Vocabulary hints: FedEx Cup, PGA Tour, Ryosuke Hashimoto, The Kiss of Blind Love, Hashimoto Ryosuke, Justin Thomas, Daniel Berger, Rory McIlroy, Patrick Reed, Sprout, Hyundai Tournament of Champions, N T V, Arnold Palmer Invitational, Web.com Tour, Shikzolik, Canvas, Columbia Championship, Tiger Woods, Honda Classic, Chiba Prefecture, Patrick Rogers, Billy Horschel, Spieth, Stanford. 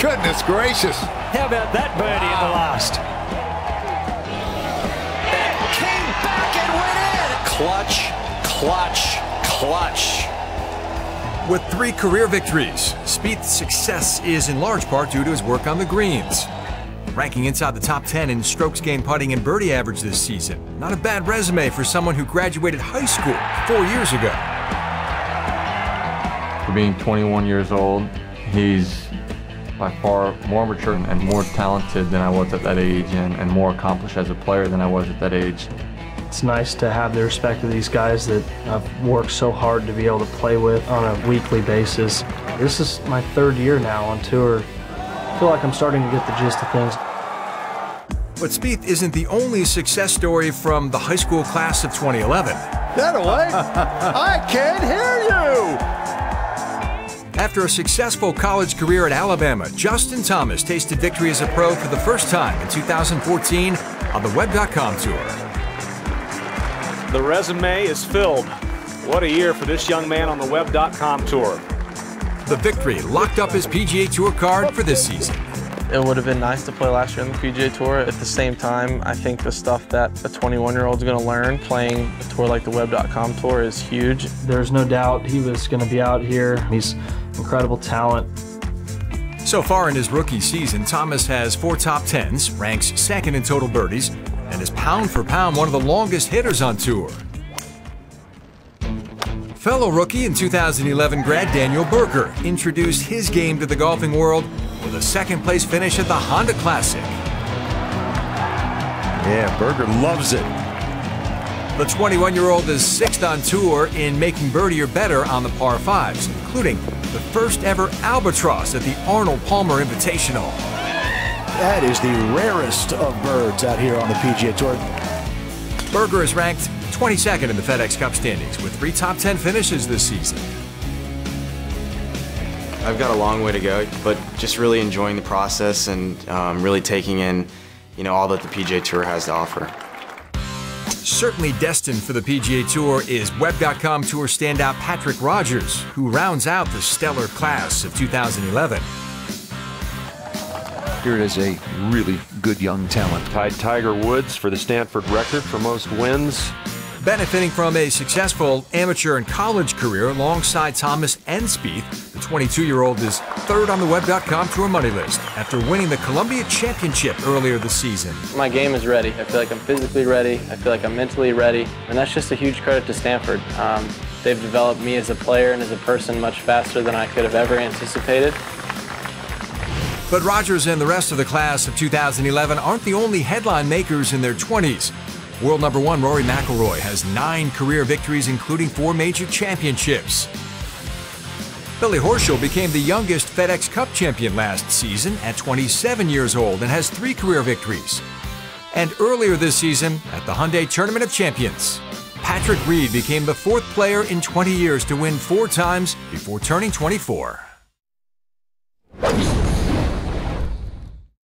Goodness gracious. How about that birdie at the last? It came back and went in. Clutch, clutch, clutch. With three career victories, Spieth's success is in large part due to his work on the greens. Ranking inside the top 10 in strokes gained putting and birdie average this season. Not a bad resume for someone who graduated high school 4 years ago. For being 21 years old, he's by far more mature and more talented than I was at that age, and more accomplished as a player than I was at that age. It's nice to have the respect of these guys that I've worked so hard to be able to play with on a weekly basis. This is my third year now on tour. I feel like I'm starting to get the gist of things. But Spieth isn't the only success story from the high school class of 2011. That away? I can't hear you! After a successful college career at Alabama, Justin Thomas tasted victory as a pro for the first time in 2014 on the Web.com Tour. The resume is filled. What a year for this young man on the Web.com Tour. The victory locked up his PGA Tour card for this season. It would have been nice to play last year on the PGA Tour. At the same time, I think the stuff that a 21-year-old is going to learn playing a tour like the Web.com Tour is huge. There's no doubt he was going to be out here. He's incredible talent. So far in his rookie season, Thomas has 4 top tens, ranks second in total birdies, and is pound for pound one of the longest hitters on tour. Fellow rookie and 2011 grad Daniel Berger introduced his game to the golfing world with a second-place finish at the Honda Classic. Yeah, Berger loves it. The 21-year-old is 6th on tour in making birdie or better on the par 5s, including the first-ever albatross at the Arnold Palmer Invitational. That is the rarest of birds out here on the PGA Tour. Berger is ranked 22nd in the FedEx Cup standings with 3 top 10 finishes this season. I've got a long way to go, but just really enjoying the process and really taking in, all that the PGA Tour has to offer. Certainly destined for the PGA Tour is Web.com Tour standout Patrick Rogers, who rounds out the stellar class of 2011. Here is a really good young talent. Tied Tiger Woods for the Stanford record for most wins. Benefiting from a successful amateur and college career alongside Thomas and Spieth, the 22-year-old is 3rd on the Web.com Tour money list after winning the Columbia Championship earlier this season. My game is ready. I feel like I'm physically ready. I feel like I'm mentally ready. And that's just a huge credit to Stanford. They've developed me as a player and as a person much faster than I could have ever anticipated. But Rogers and the rest of the class of 2011 aren't the only headline makers in their 20s. World number 1 Rory McIlroy has 9 career victories, including 4 major championships. Billy Horschel became the youngest FedEx Cup champion last season at 27 years old and has 3 career victories. And earlier this season, at the Hyundai Tournament of Champions, Patrick Reed became the 4th player in 20 years to win 4 times before turning 24.